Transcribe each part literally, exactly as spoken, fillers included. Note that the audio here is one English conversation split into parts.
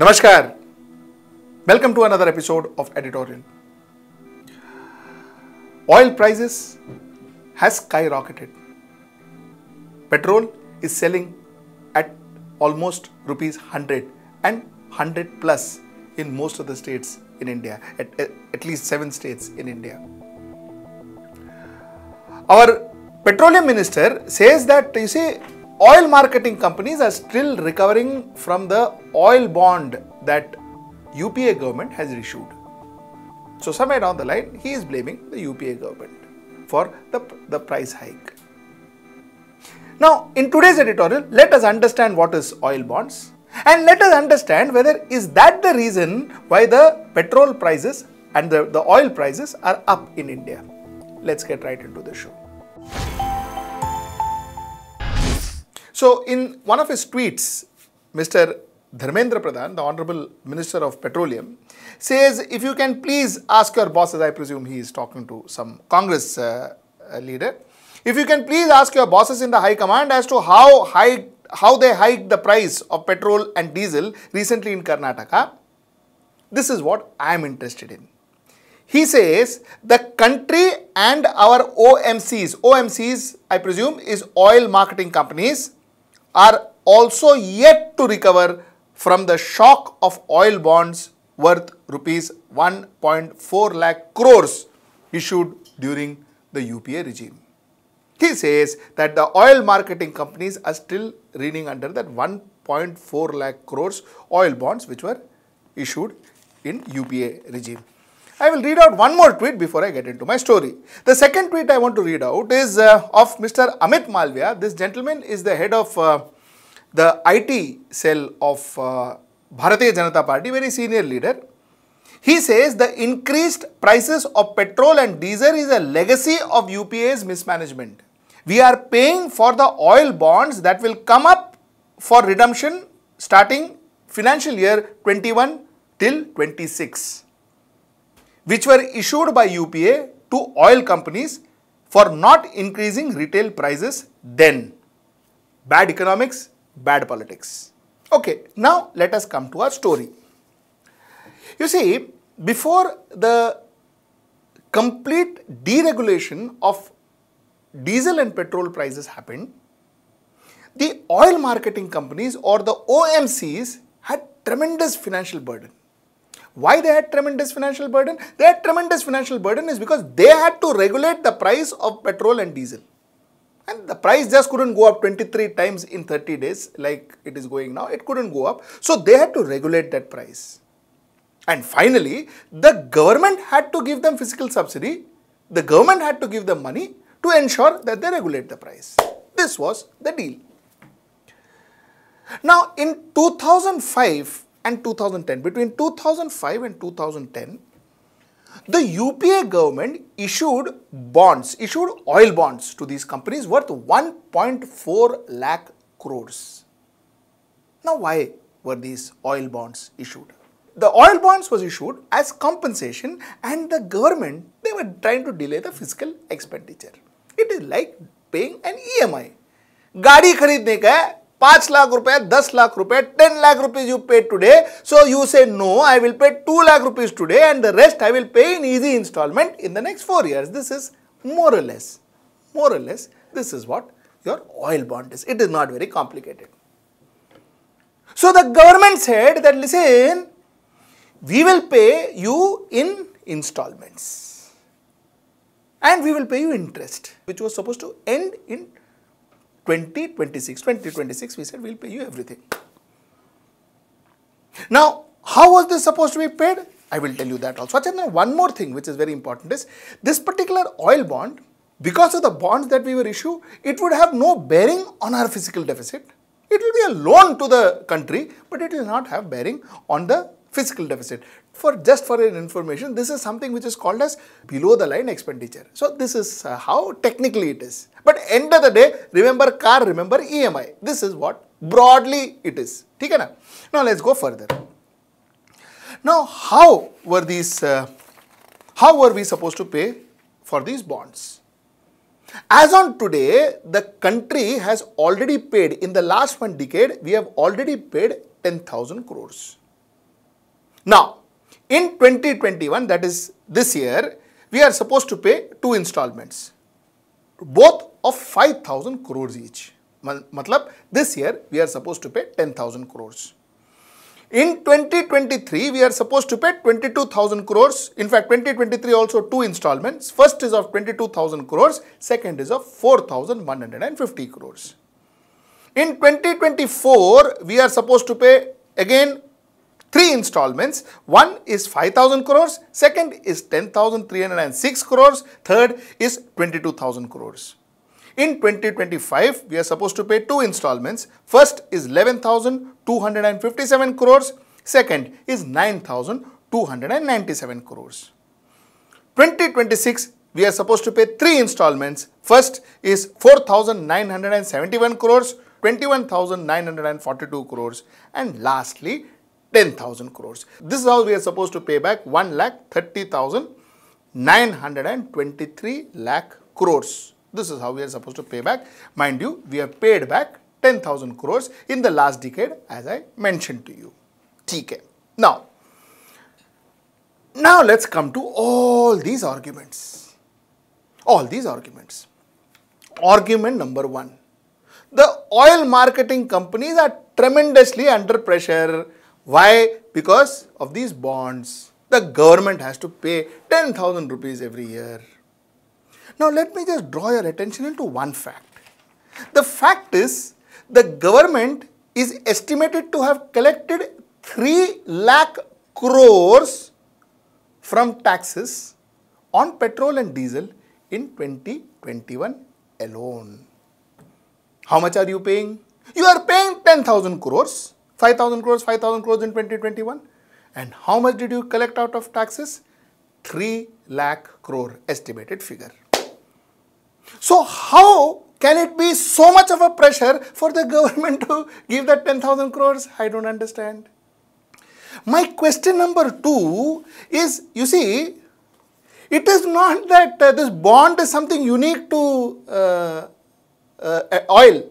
Namaskar. Welcome to another episode of Editorial. Oil prices has skyrocketed. Petrol is selling at almost rupees one hundred and one hundred plus in most of the states in India, at, at least seven states in India. Our petroleum minister says that, you see, oil marketing companies are still recovering from the oil bond that U P A government has issued. So somewhere down the line, he is blaming the U P A government for the, the price hike. Now, in today's editorial, let us understand what is oil bonds and let us understand whether is that the reason why the petrol prices and the, the oil prices are up in India. Let's get right into the show. So, in one of his tweets, Mister Dharmendra Pradhan, the Honorable Minister of Petroleum, says, if you can please ask your bosses, I presume he is talking to some Congress uh, leader, if you can please ask your bosses in the high command as to how, high, how they hiked the price of petrol and diesel recently in Karnataka, this is what I am interested in. He says, the country and our O M Cs, O M Cs, I presume, is oil marketing companies, are also yet to recover from the shock of oil bonds worth rupees one point four lakh crores issued during the U P A regime. He says that the oil marketing companies are still reeling under that one point four lakh crores oil bonds which were issued in U P A regime. I will read out one more tweet before I get into my story. The second tweet I want to read out is uh, of Mister Amit Malviya. This gentleman is the head of uh, the I T cell of uh, Bharatiya Janata Party, very senior leader. He says the increased prices of petrol and diesel is a legacy of U P A's mismanagement. We are paying for the oil bonds that will come up for redemption starting financial year twenty-one till twenty-six. Which were issued by U P A to oil companies for not increasing retail prices then. Bad economics, bad politics. Okay, now let us come to our story. You see, before the complete deregulation of diesel and petrol prices happened, the oil marketing companies or the O M Cs had tremendous financial burden. Why they had tremendous financial burden? They had tremendous financial burden is because they had to regulate the price of petrol and diesel. And the price just couldn't go up twenty-three times in thirty days like it is going now. It couldn't go up. So they had to regulate that price. And finally, the government had to give them fiscal subsidy. The government had to give them money to ensure that they regulate the price. This was the deal. Now, in two thousand five, and two thousand ten, between two thousand five and two thousand ten, the U P A government issued bonds, issued oil bonds to these companies worth one point four lakh crores. Now, why were these oil bonds issued? The oil bonds was issued as compensation and the government, they were trying to delay the fiscal expenditure. It is like paying an E M I. Gaadi kharidne ka hai. five lakh rupees, ten lakh rupees, ten lakh rupees you paid today. So you say, no, I will pay two lakh rupees today and the rest I will pay in easy installment in the next four years. This is more or less, more or less, this is what your oil bond is. It is not very complicated. So the government said that, listen, we will pay you in installments and we will pay you interest, which was supposed to end in twenty twenty-six, we said, we'll pay you everything. Now, how was this supposed to be paid? I will tell you that also. Achana, one more thing which is very important is, this particular oil bond, because of the bonds that we were issued, it would have no bearing on our fiscal deficit. It will be a loan to the country, but it will not have bearing on the fiscal deficit. For just for your information, this is something which is called as below the line expenditure. So this is uh, how technically it is. But end of the day, remember car, remember E M I. This is what broadly it is. Okay, na? Now let's go further. Now how were these, uh, how were we supposed to pay for these bonds? As on today, the country has already paid, in the last one decade, we have already paid ten thousand crores. Now, in twenty twenty-one, that is this year, we are supposed to pay two installments, both of five thousand crores each. Matlab, this year we are supposed to pay ten thousand crores. In twenty twenty-three, we are supposed to pay twenty-two thousand crores. In fact, twenty twenty-three also two installments. First is of twenty-two thousand crores, second is of four thousand one hundred fifty crores. In twenty twenty-four, we are supposed to pay again three installments. One is five thousand crores, second is ten thousand three hundred six crores, third is twenty-two thousand crores. In twenty twenty-five, we are supposed to pay two installments. First is eleven thousand two hundred fifty-seven crores. Second is nine thousand two hundred ninety-seven crores. twenty twenty-six, we are supposed to pay three installments. First is four thousand nine hundred seventy-one crores, twenty-one thousand nine hundred forty-two crores, and lastly ten thousand crores. This is how we are supposed to pay back one lakh thirty thousand nine hundred twenty-three lakh crores. This is how we are supposed to pay back. Mind you, we have paid back ten thousand crores in the last decade, as I mentioned to you. T K. Now, now let's come to all these arguments. All these arguments. Argument number one. The oil marketing companies are tremendously under pressure. Why? Because of these bonds. The government has to pay ten thousand rupees every year. Now, let me just draw your attention into one fact. The fact is, the government is estimated to have collected three lakh crores from taxes on petrol and diesel in twenty twenty-one alone. How much are you paying? You are paying ten thousand crores, five thousand crores, five thousand crores in twenty twenty-one. And how much did you collect out of taxes? three lakh crore estimated figure. So, how can it be so much of a pressure for the government to give that ten thousand crores? I don't understand. My question number two is, you see, it is not that uh, this bond is something unique to uh, uh, oil.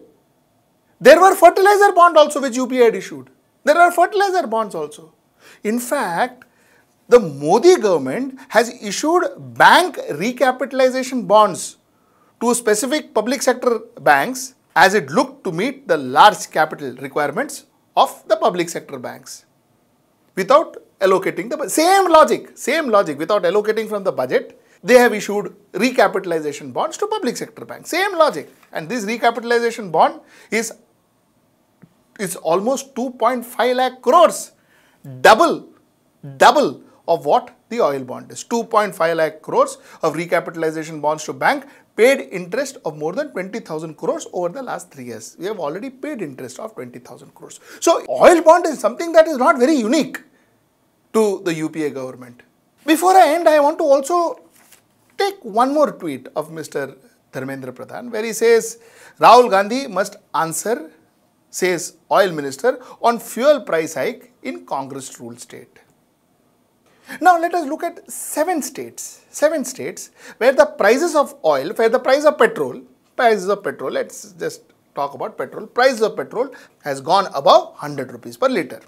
There were fertilizer bonds also which U P A had issued. There are fertilizer bonds also. In fact, the Modi government has issued bank recapitalization bonds to specific public sector banks as it looked to meet the large capital requirements of the public sector banks without allocating the same logic, same logic without allocating from the budget. They have issued recapitalization bonds to public sector banks, same logic. And this recapitalization bond is, is almost two point five lakh crores, double, double of what the oil bond is. two point five lakh crores of recapitalization bonds to bank, paid interest of more than twenty thousand crores over the last three years. We have already paid interest of twenty thousand crores. So, oil bond is something that is not very unique to the U P A government. Before I end, I want to also take one more tweet of Mister Dharmendra Pradhan, where he says, Rahul Gandhi must answer, says oil minister, on fuel price hike in Congress ruled state. Now, let us look at seven states, seven states where the prices of oil, where the price of petrol, prices of petrol, let's just talk about petrol, prices of petrol has gone above one hundred rupees per litre.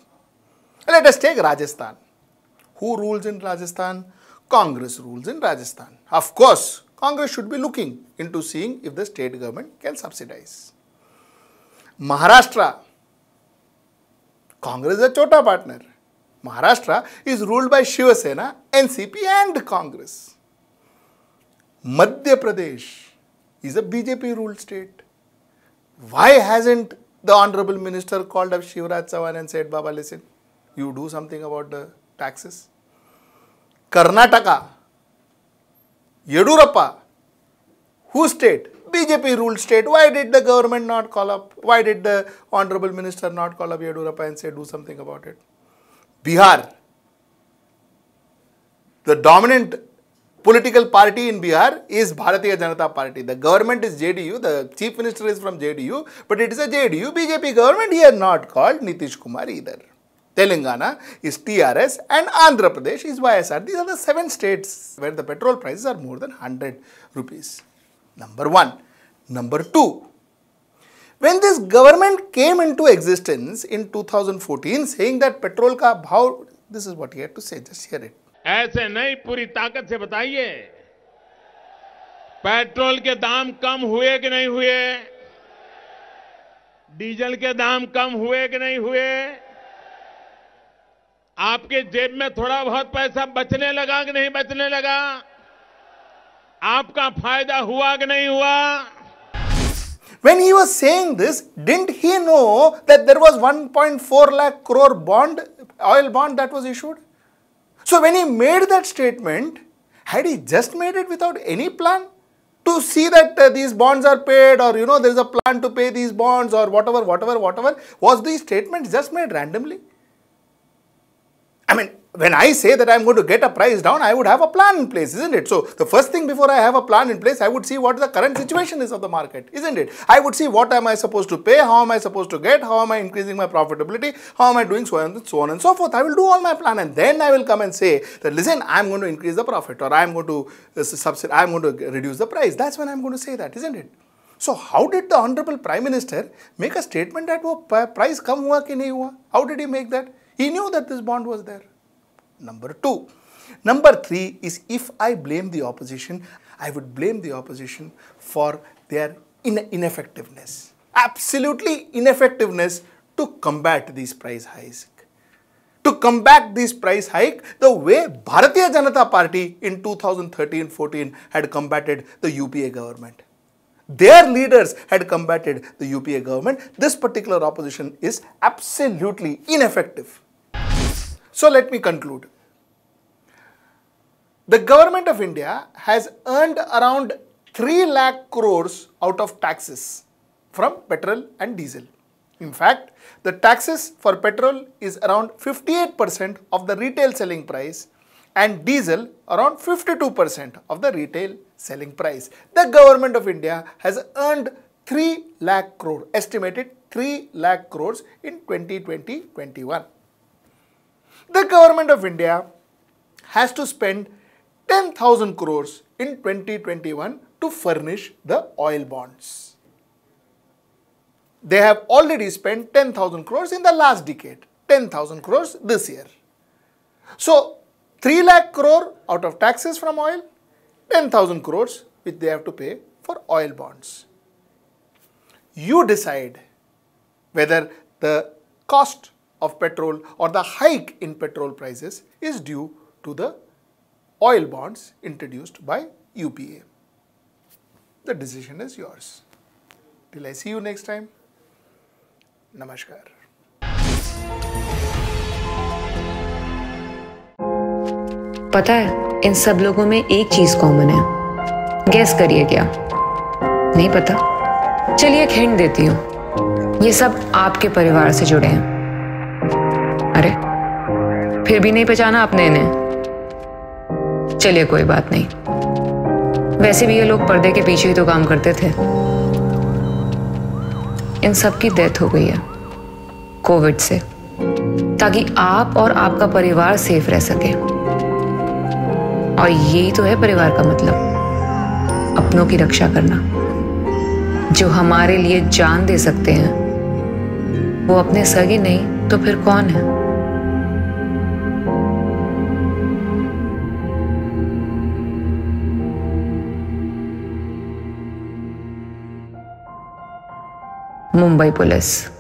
Let us take Rajasthan. Who rules in Rajasthan? Congress rules in Rajasthan. Of course, Congress should be looking into seeing if the state government can subsidize. Maharashtra, Congress is a chota partner. Maharashtra is ruled by Shiva Sena, N C P and Congress. Madhya Pradesh is a B J P ruled state. Why hasn't the Honorable Minister called up Shivraj Chavan and said, Baba, listen, you do something about the taxes? Karnataka, Yediyurappa, whose state? B J P ruled state. Why did the government not call up? Why did the Honorable Minister not call up Yediyurappa and say, do something about it? Bihar, the dominant political party in Bihar is Bharatiya Janata Party. The government is J D U, the chief minister is from J D U, but it is a J D U B J P government. He is not called Nitish Kumar either. Telangana is T R S and Andhra Pradesh is Y S R. These are the seven states where the petrol prices are more than one hundred rupees. Number one. Number two. When this government came into existence in two thousand fourteen, saying that petrol ka bhav This is what he had to say. Just hear it. ऐसे नहीं पूरी ताकत से बताइए petrol के दाम कम हुए कि नहीं हुए डीजल के दाम कम हुए कि नहीं हुए आपके जेब में थोड़ा बहुत पैसा बचने लगा कि नहीं बचने लगा आपका फायदा हुआ कि नहीं हुआ. When he was saying this, didn't he know that there was one point four lakh crore bond, oil bond that was issued? So when he made that statement, had he just made it without any plan to see that uh, these bonds are paid or, you know, there is a plan to pay these bonds or whatever, whatever, whatever? Was these statements just made randomly? I mean, when I say that I'm going to get a price down, I would have a plan in place, isn't it? So the first thing before I have a plan in place, I would see what the current situation is of the market, isn't it? I would see what am I supposed to pay, how am I supposed to get, how am I increasing my profitability, how am I doing so on, so on and so forth. I will do all my plan and then I will come and say that, listen, I'm going to increase the profit or I'm going to uh, subsidize, I'm going to reduce the price. That's when I'm going to say that, isn't it? So how did the Honorable Prime Minister make a statement that oh, price kam hua ki nahi hua? How did he make that? He knew that this bond was there. Number two. Number three is if I blame the opposition, I would blame the opposition for their in ineffectiveness. Absolutely ineffectiveness to combat these price highs. To combat these price hike the way Bharatiya Janata Party in two thousand thirteen fourteen had combated the U P A government. Their leaders had combated the U P A government. This particular opposition is absolutely ineffective. So let me conclude. The government of India has earned around three lakh crores out of taxes from petrol and diesel. In fact, the taxes for petrol is around fifty-eight percent of the retail selling price and diesel around fifty-two percent of the retail selling price. The government of India has earned three lakh crore, estimated three lakh crores in twenty twenty twenty-one. The government of India has to spend ten thousand crores in twenty twenty-one to furnish the oil bonds. They have already spent ten thousand crores in the last decade, ten thousand crores this year. So three lakh crore out of taxes from oil, ten thousand crores which they have to pay for oil bonds. You decide whether the cost of petrol or the hike in petrol prices is due to the oil bonds introduced by U P A. The decision is yours. Till I see you next time, Namaskar. पता है इन सब लोगों में एक चीज common है. Gas करिए क्या? नहीं पता? चलिए एक हिंट देती हूँ. ये सब आपके परिवार से जुड़े हैं. अरे फिर भी नहीं पहचाना आपने इन्हें? चलिए कोई बात नहीं. वैसे भी ये लोग पर्दे के पीछे ही तो काम करते थे. इन सब की डेथ हो गई है कोविड से ताकि आप और आपका परिवार सेफ रह सके. और यही तो है परिवार का मतलब, अपनों की रक्षा करना. जो हमारे लिए जान दे सकते हैं वो अपने सगे नहीं तो फिर कौन है? मुंबई पुलिस.